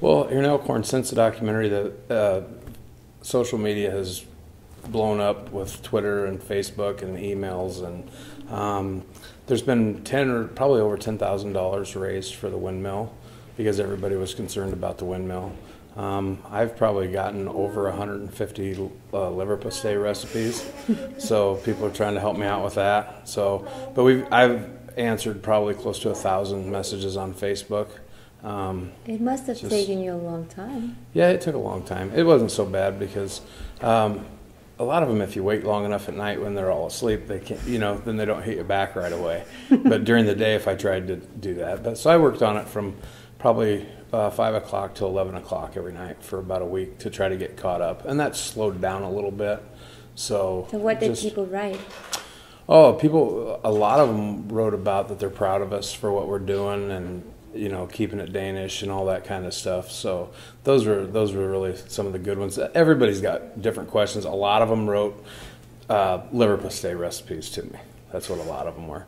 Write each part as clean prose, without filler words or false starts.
Well, in Elk Horn, since the documentary, the social media has blown up with Twitter and Facebook and emails, and there's been probably over $10,000 raised for the windmill because everybody was concerned about the windmill. I've probably gotten over 150 liverpostej recipes, so people are trying to help me out with that. So, but I've answered probably close to 1,000 messages on Facebook. It must have taken you a long time. Yeah, it took a long time. It wasn't so bad because a lot of them, if you wait long enough at night when they're all asleep, they can't, then they don't hit you back right away. But during the day, if I tried to do that, so I worked on it from probably 5 o'clock to 11 o'clock every night for about a week to try to get caught up, and that slowed down a little bit. So what did people write? Oh, a lot of them wrote about that they're proud of us for what we're doing and, keeping it Danish and all that kind of stuff. So those were really some of the good ones. Everybody's got different questions. A lot of them wrote liverpostej recipes to me. That's what a lot of them were.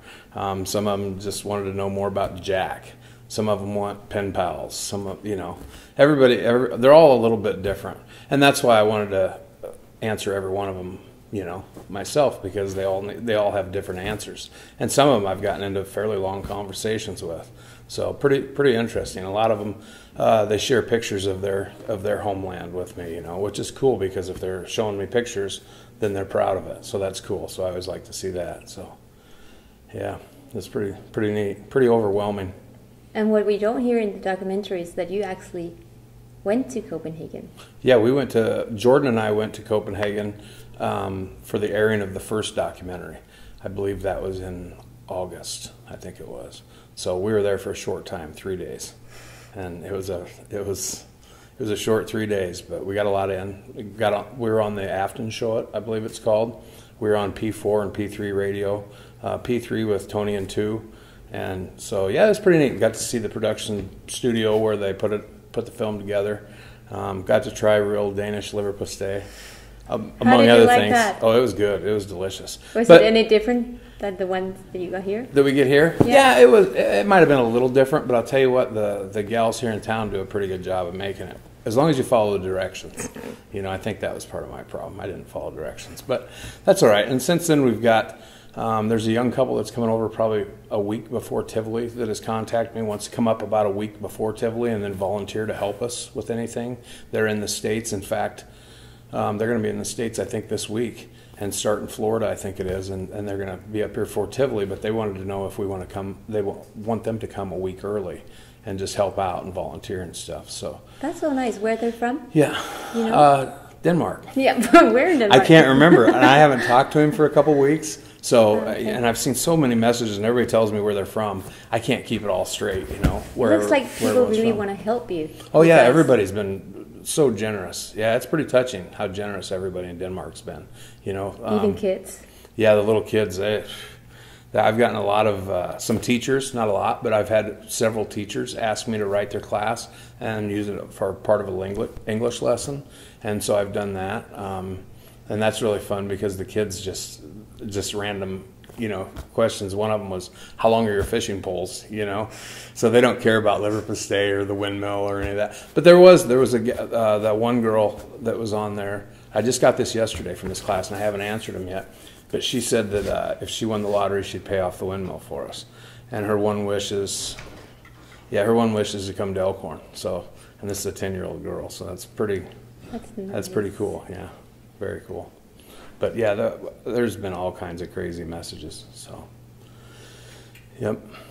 Some of them just wanted to know more about Jack. Some of them want pen pals. Some of, they're all a little bit different. And that's why I wanted to answer every one of them, myself, because they all have different answers. And some of them I've gotten into fairly long conversations with. So pretty interesting. A lot of them, they share pictures of their homeland with me, which is cool because if they're showing me pictures, then they're proud of it. So that's cool. So I always like to see that. So yeah, it's pretty neat, pretty overwhelming. And what we don't hear in the documentary is that you actually went to Copenhagen. Yeah, Jordan and I went to Copenhagen for the airing of the first documentary. I believe that was in August, I think it was. So we were there for a short time, 3 days, and it was a short 3 days, but we got a lot in. We were on the Aften show, I believe it's called. We were on P4 and P3 radio, P3 with Tony and Two. And so, yeah, it was pretty neat. We got to see the production studio where they put the film together. Got to try real Danish liverpostej, among other things. That? Oh, it was good. It was delicious. Was it any different than the ones that you got here? That we get here? Yeah, it was. It might have been a little different, but I'll tell you what, the gals here in town do a pretty good job of making it, as long as you follow the directions. I think that was part of my problem. I didn't follow directions, but that's all right. And since then, we've got... there's a young couple that's coming over probably a week before Tivoli that has contacted me, wants to come up about a week before Tivoli and then volunteer to help us with anything. They're in the States. In fact, they're going to be in the States, I think, this week and start in Florida, I think it is, and they're going to be up here for Tivoli, but they wanted to know if we want to come. They want them to come a week early and just help out and volunteer and stuff. So that's so nice. Where they're from? Yeah. Denmark. Yeah, but where in Denmark? I can't remember, and I haven't talked to him for a couple weeks. So, and I've seen so many messages, and everybody tells me where they're from. I can't keep it all straight, It looks like people really want to help you. Oh, yeah, everybody's been so generous. Yeah, it's pretty touching how generous everybody in Denmark's been, Even kids. Yeah, the little kids. I've gotten a lot of, some teachers, not a lot, but I've had several teachers ask me to write their class and use it for part of an English lesson. And so I've done that. And that's really fun because the kids just random, questions. One of them was, how long are your fishing poles, So they don't care about liverpostej or the windmill or any of that. But there was that one girl that was on there. I just got this yesterday from this class, and I haven't answered them yet. But she said that if she won the lottery, she'd pay off the windmill for us. And her one wish is to come to Elk Horn. So, and this is a 10-year-old girl, so that's pretty cool, yeah. Very cool. But yeah, there's been all kinds of crazy messages. So, yep.